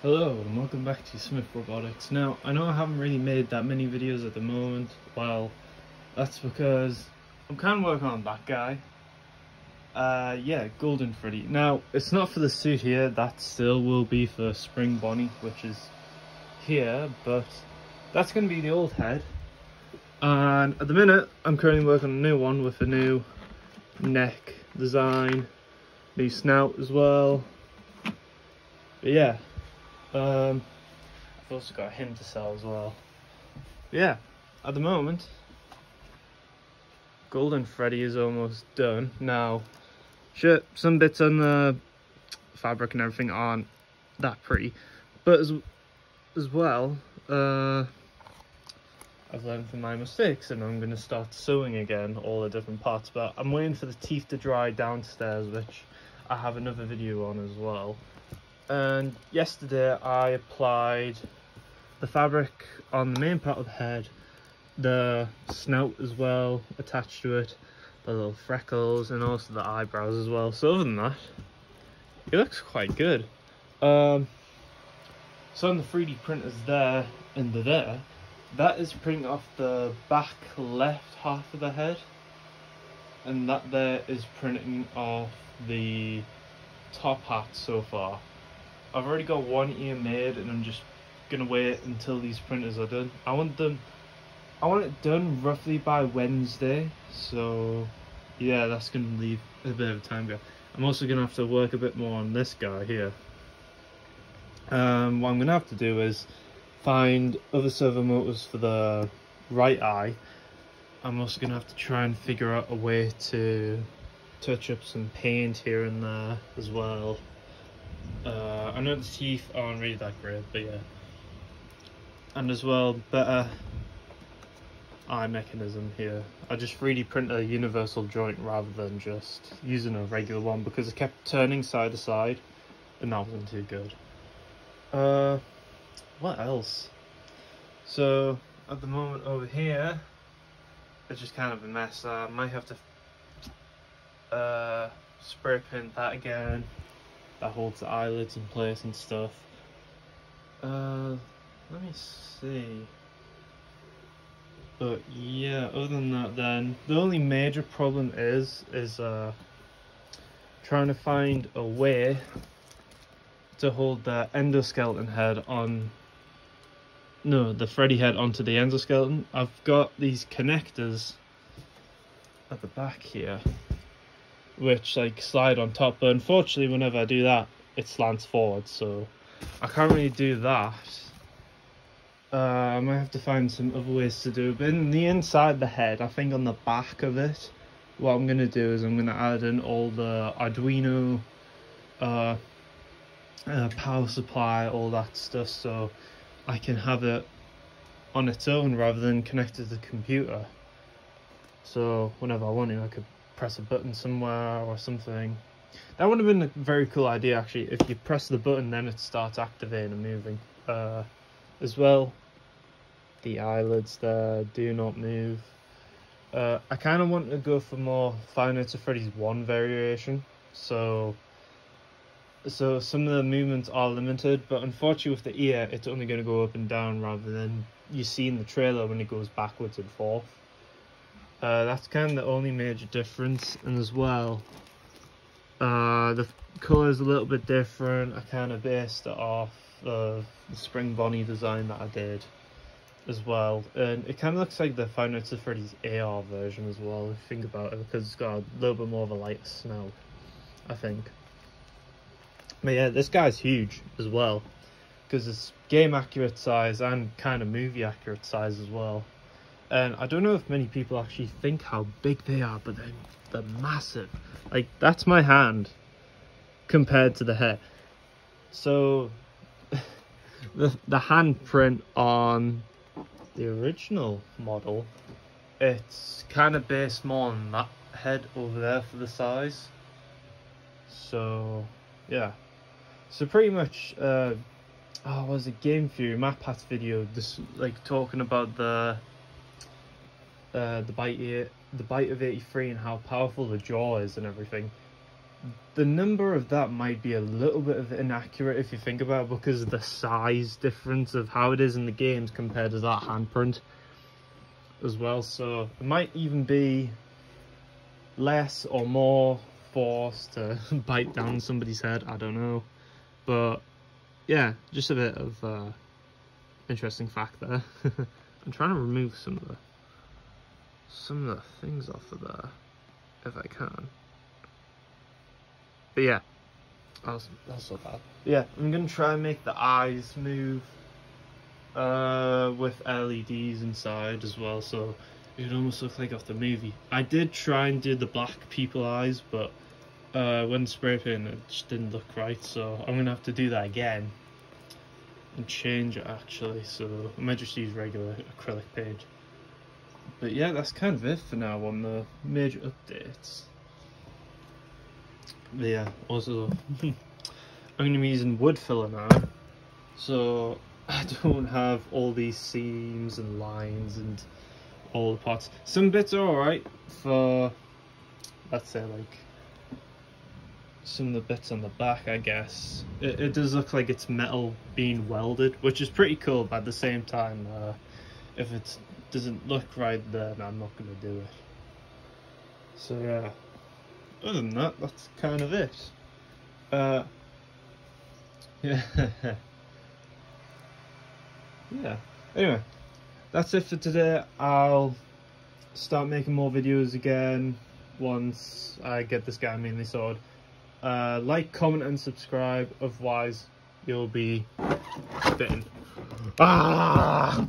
Hello and welcome back to Smith Robotics. Now, I know I haven't really made that many videos at the moment. Well, that's because I'm kind of working on that guy. Yeah, Golden Freddy. Now, it's not for the suit here. That still will be for Spring Bonnie, which is here. But that's going to be the old head. And at the minute, I'm currently working on a new one with a new neck design. New snout as well. But yeah. I've also got him to sell as well. But yeah, at the moment Golden Freddy is almost done. Now sure, some bits on the fabric and everything aren't that pretty, but as well I've learned from my mistakes and I'm going to start sewing again all the different parts, but I'm waiting for the teeth to dry downstairs, which I have another video on as well. And yesterday I applied the fabric on the main part of the head, the snout as well attached to it, the little freckles, and also the eyebrows as well. So other than that, it looks quite good. So on the 3D printers there and there, that is printing off the back left half of the head, and that there is printing off the top hat so far. I've already got one ear made and I'm just gonna wait until these printers are done. I want it done roughly by Wednesday, so yeah, that's gonna leave a bit of time go. I'm also gonna have to work a bit more on this guy here. What I'm gonna have to do is find other servo motors for the right eye. I'm also gonna have to try and figure out a way to touch up some paint here and there as well. I know the teeth aren't really that great, but yeah. And as well, better eye mechanism here. I just 3D print a universal joint rather than just using a regular one because it kept turning side to side and that wasn't too good. What else? So at the moment over here it's just kind of a mess. I might have to spray paint that again. That holds the eyelids in place and stuff. Let me see. But yeah, other than that, then the only major problem is trying to find a way to hold the endoskeleton head on. No, the Freddy head onto the endoskeleton. I've got these connectors at the back here, which like slide on top, but unfortunately whenever I do that it slants forward, so I can't really do that. I might have to find some other ways to do it, but in the inside the head, I think on the back of it, what I'm going to do is I'm going to add in all the Arduino power supply, all that stuff, so I can have it on its own rather than connected to the computer, so whenever I want to I could press a button somewhere or something. That would have been a very cool idea actually, if you press the button then it starts activating and moving. As well, the eyelids there do not move. I kind of want to go for more Five Nights at Freddy's 1 variation, so some of the movements are limited, but unfortunately with the ear it's only going to go up and down rather than you see in the trailer when it goes backwards and forth. That's kind of the only major difference, and as well the colour is a little bit different. I kind of based it off of the Spring Bonnie design that I did as well, and it kind of looks like the Five Nights at Freddy's AR version as well, if you think about it, because it's got a little bit more of a lighter snout, I think. But yeah, this guy's huge as well because it's game accurate size and kind of movie accurate size as well. And I don't know if many people actually think how big they are, but they're massive. Like, that's my hand compared to the head. So, the hand print on the original model, it's kind of based more on that head over there for the size. So, yeah. So pretty much, was it Game Theory, Matt Pat's video, this, like, talking about the bite of 83 and how powerful the jaw is and everything. the number of that might be a little bit of inaccurate if you think about it, because of the size difference of how it is in the games compared to that handprint as well. So it might even be less or more force to bite down somebody's head, I don't know. But yeah, just a bit of interesting fact there. I'm trying to remove some of the things off of there if I can. But yeah, that's so bad. Yeah, I'm gonna try and make the eyes move with LEDs inside as well, so it almost looks like off the movie. I did try and do the black people eyes, but when spray painting it just didn't look right, so I'm gonna have to do that again and change it actually. So I might just use regular acrylic paint. But yeah, that's kind of it for now on the major updates. Yeah, also I'm going to be using wood filler now, so I don't have all these seams and lines and all the parts. Some bits are alright for, let's say, like some of the bits on the back, I guess. It does look like it's metal being welded, which is pretty cool, but at the same time, if it doesn't look right, then I'm not going to do it. So yeah. Other than that, that's kind of it. Yeah. Yeah. Anyway, that's it for today. I'll start making more videos again once I get this guy mainly sorted. Like, comment, and subscribe. Otherwise, you'll be bitten. Ah!